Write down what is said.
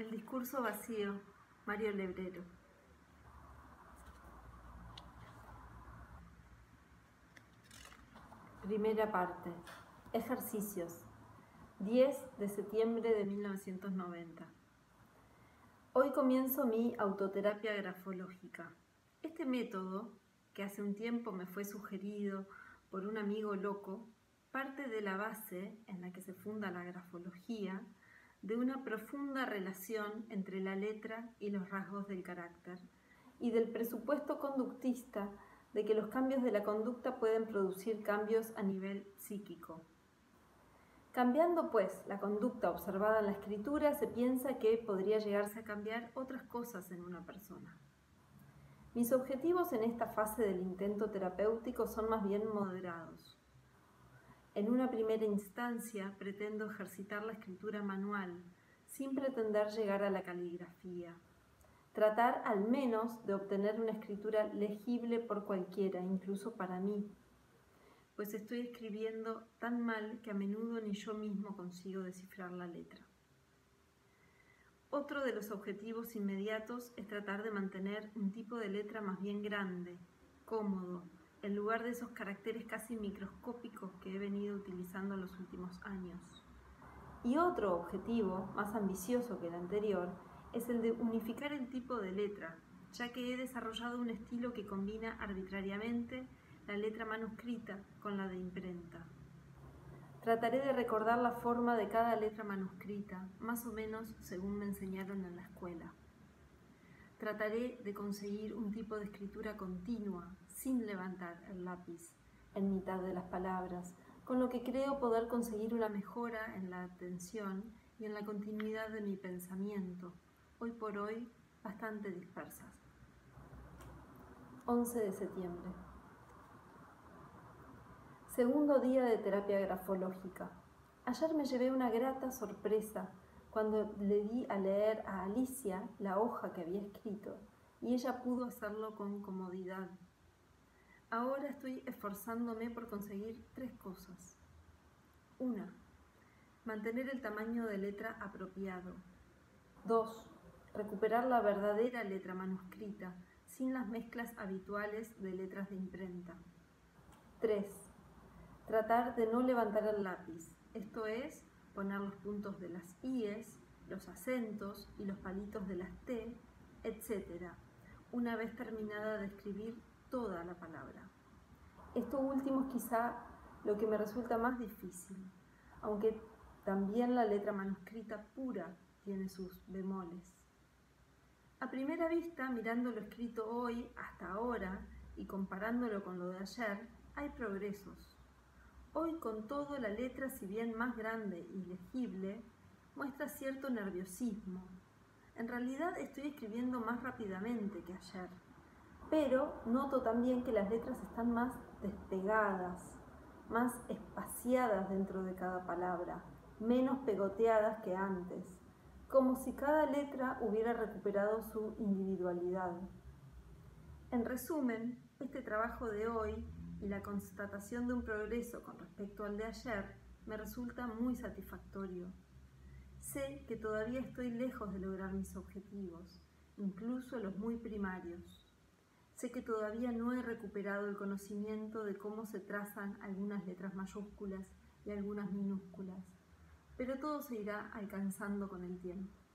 El discurso vacío, Mario Levrero. Primera parte. Ejercicios. 10 de septiembre de 1990. Hoy comienzo mi autoterapia grafológica. Este método, que hace un tiempo me fue sugerido por un amigo loco, parte de la base en la que se funda la grafología de una profunda relación entre la letra y los rasgos del carácter y del presupuesto conductista de que los cambios de la conducta pueden producir cambios a nivel psíquico. Cambiando, pues, la conducta observada en la escritura, se piensa que podría llegarse a cambiar otras cosas en una persona. Mis objetivos en esta fase del intento terapéutico son más bien moderados. En una primera instancia pretendo ejercitar la escritura manual, sin pretender llegar a la caligrafía. Tratar al menos de obtener una escritura legible por cualquiera, incluso para mí, pues estoy escribiendo tan mal que a menudo ni yo mismo consigo descifrar la letra. Otro de los objetivos inmediatos es tratar de mantener un tipo de letra más bien grande, cómodo, en lugar de esos caracteres casi microscópicos que he venido utilizando en los últimos años. Y otro objetivo, más ambicioso que el anterior, es el de unificar el tipo de letra, ya que he desarrollado un estilo que combina arbitrariamente la letra manuscrita con la de imprenta. Trataré de recordar la forma de cada letra manuscrita, más o menos según me enseñaron en la escuela. Trataré de conseguir un tipo de escritura continua, sin levantar el lápiz, en mitad de las palabras, con lo que creo poder conseguir una mejora en la atención y en la continuidad de mi pensamiento, hoy por hoy bastante dispersas. 11 de septiembre. Segundo día de terapia grafológica. Ayer me llevé una grata sorpresa cuando le di a leer a Alicia la hoja que había escrito, y ella pudo hacerlo con comodidad. Ahora estoy esforzándome por conseguir tres cosas. 1. Mantener el tamaño de letra apropiado. 2. Recuperar la verdadera letra manuscrita, sin las mezclas habituales de letras de imprenta. 3. Tratar de no levantar el lápiz, esto es, poner los puntos de las íes, los acentos y los palitos de las t, etc., una vez terminada de escribir toda la palabra. Esto último es quizá lo que me resulta más difícil, aunque también la letra manuscrita pura tiene sus bemoles. A primera vista, mirando lo escrito hoy hasta ahora y comparándolo con lo de ayer, hay progresos. Hoy, con todo, la letra, si bien más grande y legible, muestra cierto nerviosismo. En realidad estoy escribiendo más rápidamente que ayer, pero noto también que las letras están más despegadas, más espaciadas dentro de cada palabra, menos pegoteadas que antes, como si cada letra hubiera recuperado su individualidad. En resumen, este trabajo de hoy y la constatación de un progreso con respecto al de ayer me resulta muy satisfactorio. Sé que todavía estoy lejos de lograr mis objetivos, incluso los muy primarios. Sé que todavía no he recuperado el conocimiento de cómo se trazan algunas letras mayúsculas y algunas minúsculas, pero todo se irá alcanzando con el tiempo.